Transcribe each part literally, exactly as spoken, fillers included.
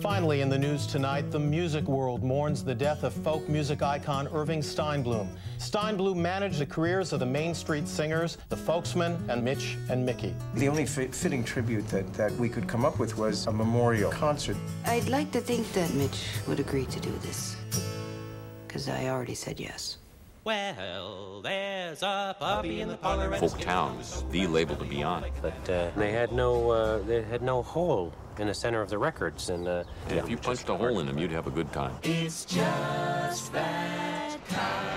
Finally, in the news tonight, the music world mourns the death of folk music icon Irving Steinblum. Steinblum managed the careers of the Main Street Singers, the Folksmen, and Mitch and Mickey. The only fit fitting tribute that, that we could come up with was a memorial concert. I'd like to think that Mitch would agree to do this, because I already said yes. Well, there's a puppy in the parlor. Folk town was the label to be on. But uh, they had no, uh, they had no hole in the center of the records, and uh, yeah, yeah, if you punched a hole in them, you'd have a good time. It's just that kind.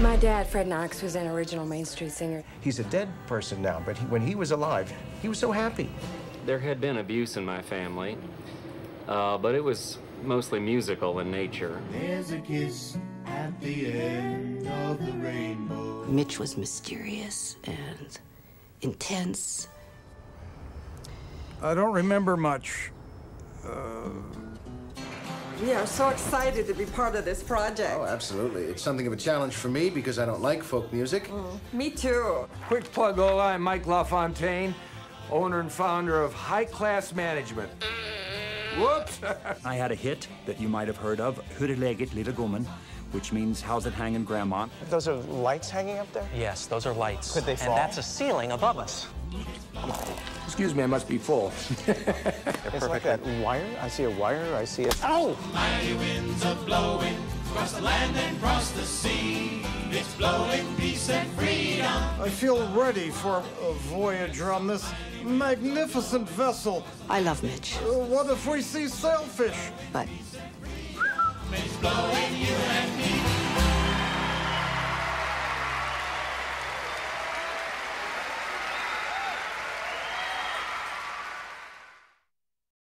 My dad, Fred Knox, was an original Main Street singer. He's a dead person now, but he, when he was alive, he was so happy. There had been abuse in my family, uh, but it was mostly musical in nature. There's a kiss at the end of the rainbow. Mitch was mysterious and intense. I don't remember much. Uh... We are so excited to be part of this project. Oh, absolutely. It's something of a challenge for me because I don't like folk music. Mm. Me too. Quick plug, hola, I'm Mike LaFontaine, owner and founder of High Class Management. Whoops! I had a hit that you might have heard of, Hoodelegged Little Woman, which means how's it hanging, Grandma? Those are lights hanging up there? Yes, those are lights. Could they fall? And that's a ceiling above us. Excuse me, I must be full. It's like that wire. I see a wire, I see it. Ow! Mighty winds are blowing across the land and across the sea. It's blowing peace and freedom. I feel ready for a voyage on this magnificent vessel. I love Mitch. Uh, what if we see sailfish? But. It's blowing you and me.